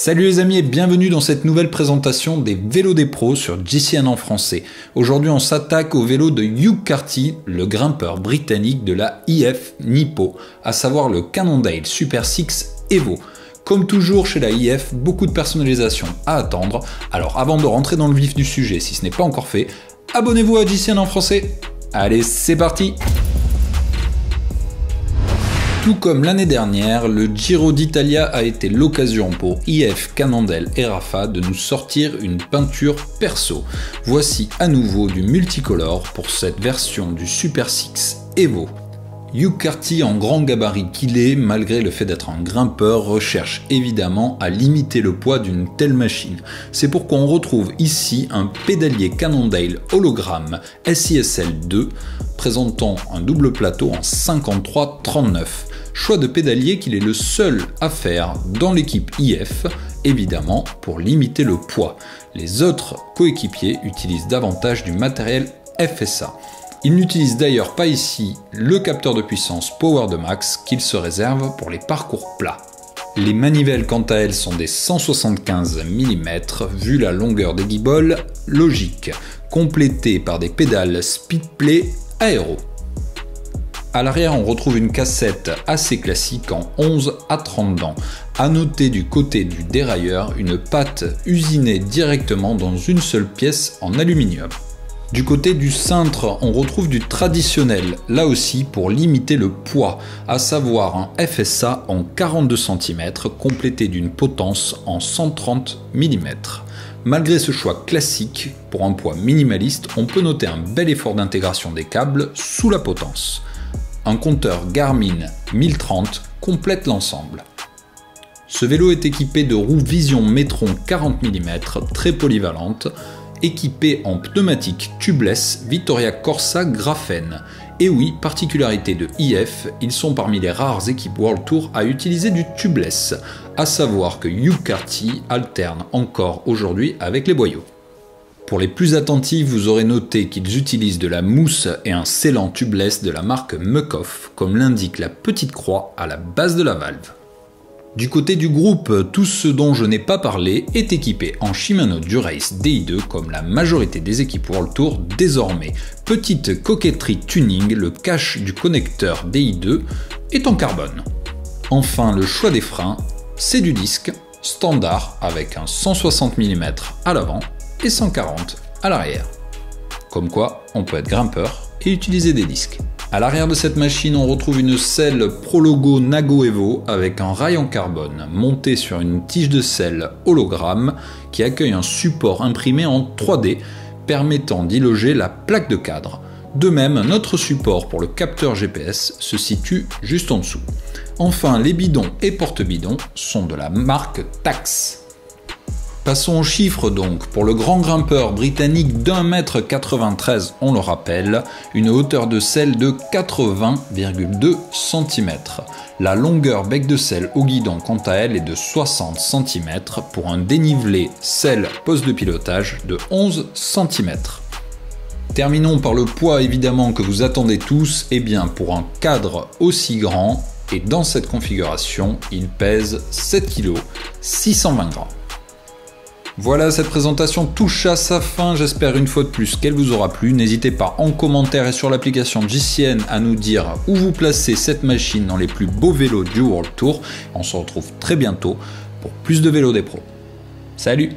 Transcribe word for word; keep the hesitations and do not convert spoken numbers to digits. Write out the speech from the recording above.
Salut les amis et bienvenue dans cette nouvelle présentation des vélos des pros sur G C N en français. Aujourd'hui on s'attaque au vélo de Hugh Carthy, le grimpeur britannique de la E F Nippo, à savoir le Cannondale SuperSix E V O. Comme toujours chez la E F, beaucoup de personnalisation à attendre, alors avant de rentrer dans le vif du sujet, si ce n'est pas encore fait, abonnez-vous à G C N en français. Allez c'est parti! Tout comme l'année dernière, le Giro d'Italia a été l'occasion pour E F, Cannondale et Rafa de nous sortir une peinture perso. Voici à nouveau du multicolore pour cette version du SuperSix E V O. Hugh Carthy, en grand gabarit qu'il est, malgré le fait d'être un grimpeur, recherche évidemment à limiter le poids d'une telle machine. C'est pourquoi on retrouve ici un pédalier Cannondale Hologramme S I S L deux présentant un double plateau en cinquante-trois trente-neuf. Choix de pédalier qu'il est le seul à faire dans l'équipe E F, évidemment pour limiter le poids. Les autres coéquipiers utilisent davantage du matériel F S A. Ils n'utilisent d'ailleurs pas ici le capteur de puissance Power de Max qu'ils se réservent pour les parcours plats. Les manivelles quant à elles sont des cent soixante-quinze millimètres, vu la longueur des guibolles, logique, complétées par des pédales Speedplay aéro. À l'arrière, on retrouve une cassette assez classique en onze à trente dents. À noter du côté du dérailleur, une patte usinée directement dans une seule pièce en aluminium. Du côté du cintre, on retrouve du traditionnel, là aussi pour limiter le poids, à savoir un F S A en quarante-deux centimètres complété d'une potence en cent trente millimètres. Malgré ce choix classique, pour un poids minimaliste, on peut noter un bel effort d'intégration des câbles sous la potence. Un compteur Garmin mille trente complète l'ensemble. Ce vélo est équipé de roues Vision Metron quarante millimètres très polyvalentes, équipé en pneumatique tubeless Vittoria Corsa Graphene. Et oui, particularité de E F, ils sont parmi les rares équipes World Tour à utiliser du tubeless, à savoir que Hugh Carthy alterne encore aujourd'hui avec les boyaux. Pour les plus attentifs, vous aurez noté qu'ils utilisent de la mousse et un scellant tubeless de la marque Muc-Off, comme l'indique la petite croix à la base de la valve. Du côté du groupe, tout ce dont je n'ai pas parlé est équipé en Shimano Dura Ace D I deux comme la majorité des équipes World Tour désormais. Petite coquetterie tuning, le cache du connecteur D I deux est en carbone. Enfin, le choix des freins, c'est du disque standard avec un cent soixante millimètres à l'avant et cent quarante à l'arrière. Comme quoi, on peut être grimpeur et utiliser des disques. À l'arrière de cette machine, on retrouve une selle Prologo Nagoevo avec un rail en carbone monté sur une tige de selle hologramme qui accueille un support imprimé en trois D permettant d'y loger la plaque de cadre. De même, notre support pour le capteur G P S se situe juste en dessous. Enfin, les bidons et porte-bidons sont de la marque TAX. Passons aux chiffres donc. Pour le grand grimpeur britannique d'un mètre quatre-vingt-treize, on le rappelle, une hauteur de selle de quatre-vingts virgule deux centimètres. La longueur bec de selle au guidon quant à elle est de soixante centimètres pour un dénivelé selle poste de pilotage de onze centimètres. Terminons par le poids évidemment que vous attendez tous. Eh bien pour un cadre aussi grand et dans cette configuration, il pèse sept kilos, six cent vingt grammes. Voilà, cette présentation touche à sa fin, j'espère une fois de plus qu'elle vous aura plu. N'hésitez pas en commentaire et sur l'application G C N à nous dire où vous placez cette machine dans les plus beaux vélos du World Tour. On se retrouve très bientôt pour plus de vélos des pros. Salut!